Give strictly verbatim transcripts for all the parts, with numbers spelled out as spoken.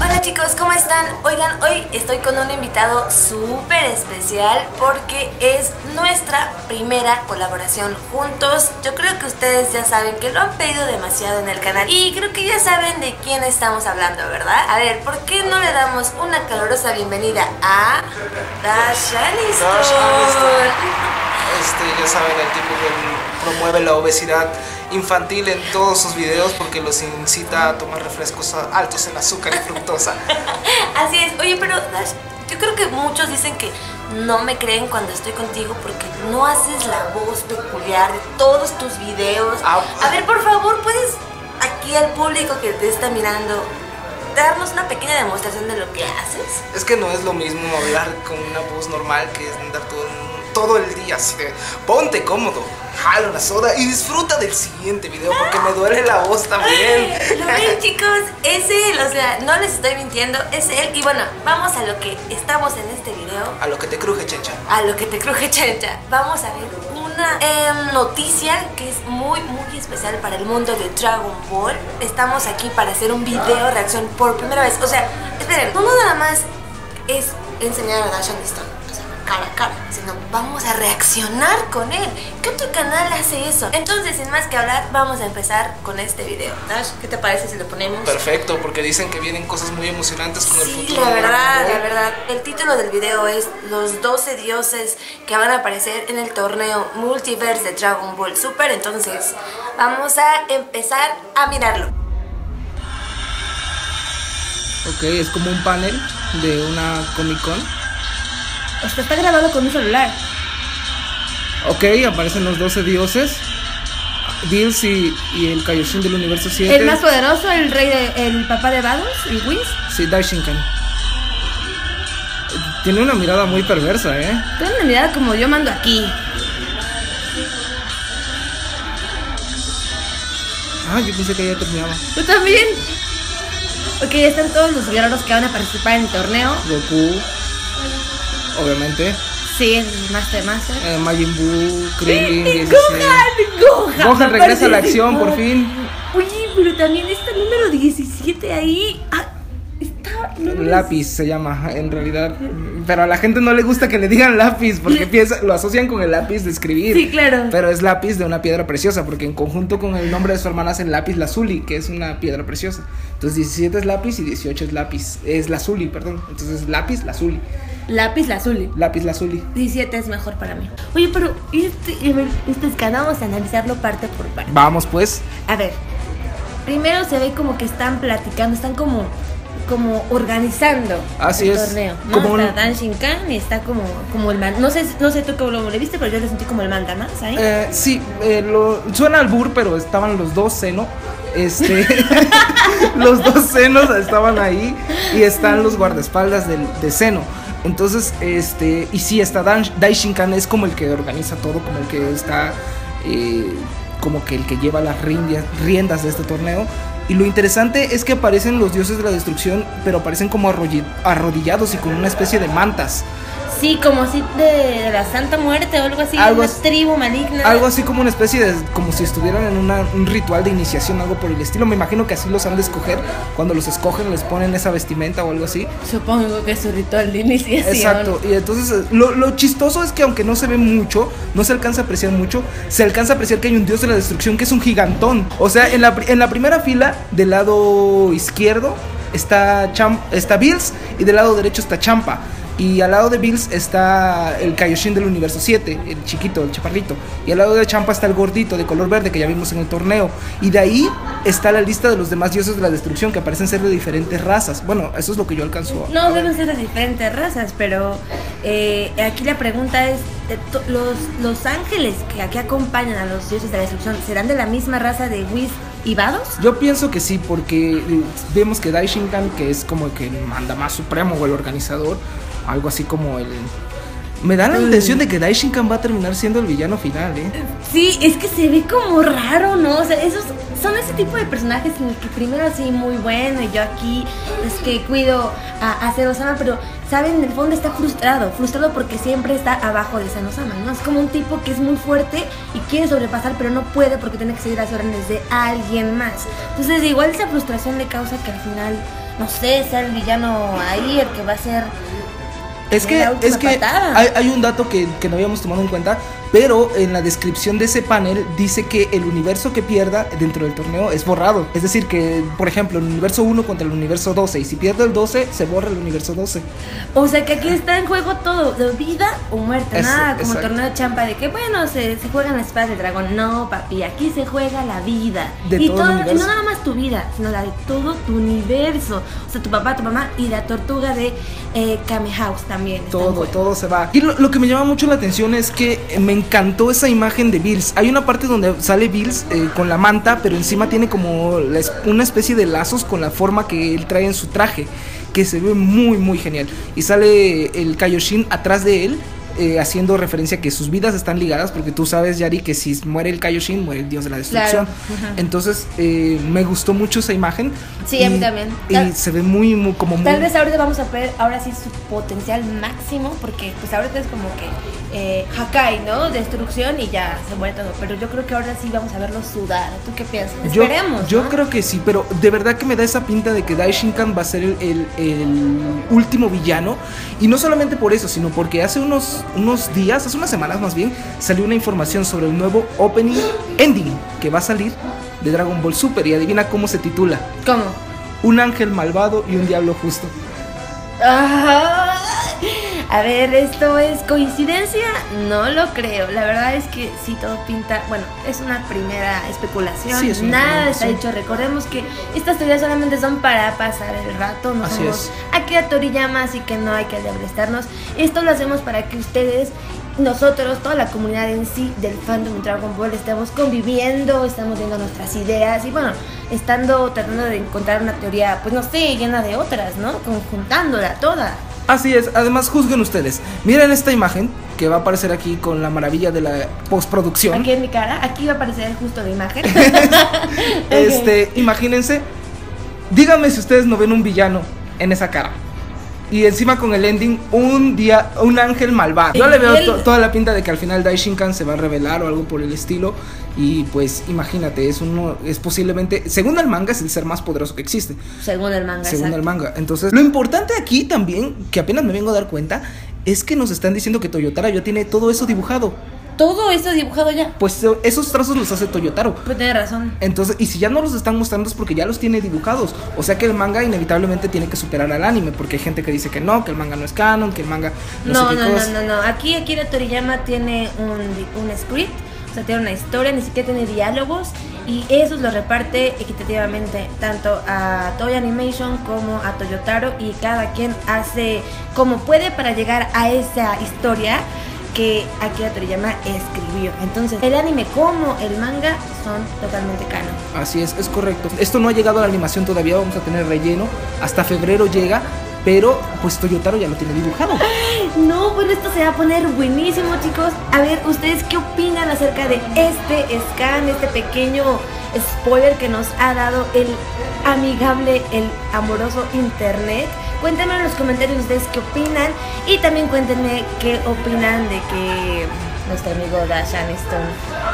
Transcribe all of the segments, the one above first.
Hola chicos, ¿cómo están? Oigan, hoy estoy con un invitado súper especial porque es nuestra primera colaboración juntos. Yo creo que ustedes ya saben que lo han pedido demasiado en el canal y creo que ya saben de quién estamos hablando, ¿verdad? A ver, ¿por qué no le damos una calurosa bienvenida a Dash Aniston? Este, ya saben, el tipo que promueve la obesidad infantil en todos sus videos porque los incita a tomar refrescos altos en azúcar y fructosa. Así es. Oye, pero Dash, yo creo que muchos dicen que no me creen cuando estoy contigo porque no haces la voz peculiar de todos tus videos. Ah, a ver, por favor, ¿puedes aquí al público que te está mirando darnos una pequeña demostración de lo que haces? Es que no es lo mismo hablar con una voz normal que es andar todo el todo el día, así de ponte cómodo, jala una soda y disfruta del siguiente video porque me duele la voz también. Lo ven chicos, es él, o sea, no les estoy mintiendo, es él. Y bueno, vamos a lo que estamos en este video. A lo que te cruje chencha. A lo que te cruje chencha. Vamos a ver una eh, noticia que es muy muy especial para el mundo de Dragon Ball. Estamos aquí para hacer un video reacción por primera vez. O sea, esperen, no nada más es enseñar a Dash Aniston cara a cara, sino vamos a reaccionar con él. ¿Qué otro canal hace eso? Entonces, sin más que hablar, vamos a empezar con este video. Dash, ¿qué te parece si lo ponemos? Perfecto, porque dicen que vienen cosas muy emocionantes con sí, el futuro. Sí, la verdad, la verdad. El título del video es los doce dioses que van a aparecer en el torneo Multiverse de Dragon Ball Super. Entonces, vamos a empezar a mirarlo. Ok, es como un panel de una Comic Con. O sea, está grabado con mi celular. Ok, aparecen los doce dioses. Bills y, y el Kaioshin del universo siete. El más poderoso, el rey de, el papá de Vados, y Whis. Sí, Dai Shinkan. Tiene una mirada muy perversa, ¿eh? Tiene una mirada como yo mando aquí. Ah, yo pensé que ya terminaba. Yo también. Ok, ya están todos los guerreros que van a participar en el torneo. Goku, obviamente. Sí, es Master Master. Eh, Majin Buu, Krillin, sí, Gohan, Gohan. Gohan regresa a la acción por fin. Oye, pero también está el número diecisiete ahí. Ah, está. Número lápiz se llama, en realidad. Pero a la gente no le gusta que le digan lápiz porque piensa, lo asocian con el lápiz de escribir. Sí, claro. Pero es lápiz de una piedra preciosa porque en conjunto con el nombre de su hermana hacen lápiz lazuli, que es una piedra preciosa. Entonces diecisiete es lápiz y dieciocho es lápiz. Es lazuli, perdón. Entonces lápiz lazuli. Lápiz lazuli. Lápiz lazuli. diecisiete es mejor para mí. Oye, pero este, este escáner vamos a analizarlo parte por parte. Vamos pues. A ver, primero se ve como que están platicando, están como como organizando. Así el es. Torneo. ¿No? Como está un... Dan Shinkan y está como como el man. No sé no sé tú cómo lo viste, pero yo lo sentí como el manda más ahí. Eh, sí, eh, lo... suena al bur, pero estaban los dos Zeno. Este, los dos Zenos estaban ahí y están los guardaespaldas del, de Zeno. Entonces, este, y sí, está Dan, Dai Shinkan es como el que organiza todo, como el que está, eh, como que el que lleva las rindias, riendas de este torneo. Y lo interesante es que aparecen los dioses de la destrucción, pero aparecen como arrodillados y con una especie de mantas. Sí, como si de, de la Santa Muerte o algo así, algo una as, tribu maligna. Algo así como una especie de, como si estuvieran en una, un ritual de iniciación, algo por el estilo. Me imagino que así los han de escoger, cuando los escogen les ponen esa vestimenta o algo así. Supongo que es su ritual de iniciación. Exacto, y entonces lo, lo chistoso es que aunque no se ve mucho, no se alcanza a apreciar mucho, se alcanza a apreciar que hay un dios de la destrucción que es un gigantón. O sea, en la, en la primera fila, del lado izquierdo, está, Cham, está Bills y del lado derecho está Champa. Y al lado de Bills está el Kaioshin del universo siete, el chiquito, el chaparrito. Y al lado de Champa está el gordito de color verde que ya vimos en el torneo. Y de ahí está la lista de los demás dioses de la destrucción que parecen ser de diferentes razas. Bueno, eso es lo que yo alcanzo. No, deben ser de diferentes razas, pero eh, aquí la pregunta es, los, los ángeles que aquí acompañan a los dioses de la destrucción, ¿serán de la misma raza de Whis y Vados? Yo pienso que sí, porque vemos que Dai Shinkan, que es como que manda más supremo o el organizador, algo así como el... Me da la intención de que Dai Shinkan va a terminar siendo el villano final, ¿eh? Sí, es que se ve como raro, ¿no? O sea, esos son ese tipo de personajes en el que primero sí muy bueno y yo aquí es que cuido a, a Zeno-sama, pero saben, en el fondo está frustrado, frustrado porque siempre está abajo de Zeno-sama, ¿no? Es como un tipo que es muy fuerte y quiere sobrepasar, pero no puede porque tiene que seguir las órdenes de alguien más. Entonces igual esa frustración le causa que al final, no sé, sea el villano ahí el que va a ser... Es que, es que hay, hay un dato que, que no habíamos tomado en cuenta, pero en la descripción de ese panel dice que el universo que pierda dentro del torneo es borrado. Es decir que, por ejemplo, el universo uno contra el universo doce, y si pierde el doce, se borra el universo doce. O sea que aquí está en juego todo, de vida o muerte, eso, nada como exacto. El torneo de Champa de que bueno, se, se juegan las espadas del dragón. No, papi, aquí se juega la vida de y todo, todo el y no nada más tu vida, sino la de todo tu universo. O sea, tu papá, tu mamá y la tortuga de eh, Kame House también. Todo, todo se va. Y lo, lo que me llama mucho la atención es que me encantó esa imagen de Bills. Hay una parte donde sale Bills eh, con la manta, pero encima tiene como una especie de lazos con la forma que él trae en su traje, que se ve muy muy genial. Y sale el Kaioshin atrás de él, eh, haciendo referencia a que sus vidas están ligadas, porque tú sabes, Yari, que si muere el Kaioshin, muere el dios de la destrucción. Claro. Entonces eh, me gustó mucho esa imagen. Sí, y a mí también. Y tal, se ve muy, muy como muy... Tal vez ahorita vamos a ver, ahora sí, su potencial máximo, porque pues ahorita es como que Eh, Hakai, ¿no? Destrucción y ya se muere todo, pero yo creo que ahora sí vamos a verlo sudar. ¿Tú qué piensas? Yo, Esperemos, Yo ¿no? creo que sí, pero de verdad que me da esa pinta de que Dai Shinkan va a ser el, el, el último villano. Y no solamente por eso, sino porque hace unos, unos días, hace unas semanas más bien, salió una información sobre el nuevo opening ending que va a salir de Dragon Ball Super. Y adivina cómo se titula. ¿Cómo? Un ángel malvado y un diablo justo. Ajá. A ver, ¿esto es coincidencia? No lo creo. La verdad es que sí, todo pinta... Bueno, es una primera especulación. Sí, es una Nada está hecho. Recordemos que estas teorías solamente son para pasar el rato. No así somos Akira Toriyama, así que no hay que deprestarnos. Esto lo hacemos para que ustedes... Nosotros, toda la comunidad en sí del fandom de Dragon Ball, estamos conviviendo, estamos viendo nuestras ideas y bueno, estando tratando de encontrar una teoría, pues no sé, llena de otras, ¿no? Conjuntándola toda. Así es, además juzguen ustedes. Miren esta imagen que va a aparecer aquí con la maravilla de la postproducción. Aquí en mi cara, aquí va a aparecer justo la imagen. Este, okay. Imagínense, díganme si ustedes no ven un villano en esa cara. Y encima con el ending, un día un ángel malvado. Yo le veo to toda la pinta de que al final Dai Shinkan se va a revelar o algo por el estilo. Y pues imagínate, es uno es posiblemente, según el manga, es el ser más poderoso que existe. Según el manga, Según exacto. el manga. Entonces, lo importante aquí también, que apenas me vengo a dar cuenta, es que nos están diciendo que Toyotaro ya tiene todo eso dibujado. Todo eso dibujado ya. Pues esos trazos los hace Toyotaro. Pues tiene razón. Entonces, y si ya no los están mostrando es porque ya los tiene dibujados. O sea que el manga inevitablemente tiene que superar al anime, porque hay gente que dice que no, que el manga no es canon, que el manga no No, sé qué no, cosa. no, no, no. Aquí Akira Toriyama tiene un, un script, o sea, tiene una historia, ni siquiera tiene diálogos. Y eso lo reparte equitativamente tanto a Toei Animation como a Toyotaro. Y cada quien hace como puede para llegar a esa historia que Akira Toriyama escribió. Entonces, el anime como el manga son totalmente canon. Así es, es correcto. Esto no ha llegado a la animación todavía, vamos a tener relleno. Hasta febrero llega, pero pues Toyotaro ya lo tiene dibujado. No, bueno, esto se va a poner buenísimo, chicos. A ver, ¿ustedes qué opinan acerca de este scan, este pequeño spoiler que nos ha dado el amigable, el amoroso internet? Cuéntenme en los comentarios ustedes qué opinan y también cuéntenme qué opinan de que nuestro amigo Dash Aniston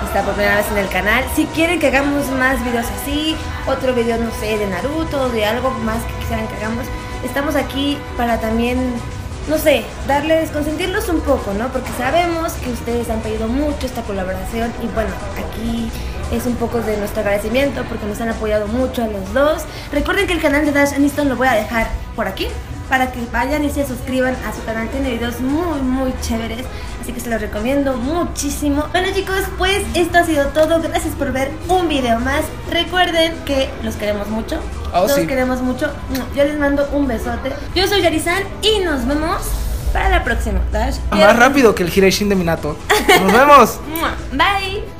está por primera vez en el canal. Si quieren que hagamos más videos así, otro video, no sé, de Naruto, de algo más que quisieran que hagamos, estamos aquí para también, no sé, darles, consentirlos un poco, ¿no? Porque sabemos que ustedes han pedido mucho esta colaboración y bueno, aquí es un poco de nuestro agradecimiento porque nos han apoyado mucho a los dos. Recuerden que el canal de Dash Aniston lo voy a dejar por aquí para que vayan y se suscriban a su canal. Tiene videos muy muy chéveres, así que se los recomiendo muchísimo. Bueno chicos, pues esto ha sido todo. Gracias por ver un video más. Recuerden que los queremos mucho. Oh, los sí. queremos mucho. Yo les mando un besote. Yo soy Yari San y nos vemos para la próxima. Dash. Más rápido que el Hiraishin de Minato. Nos vemos. Bye.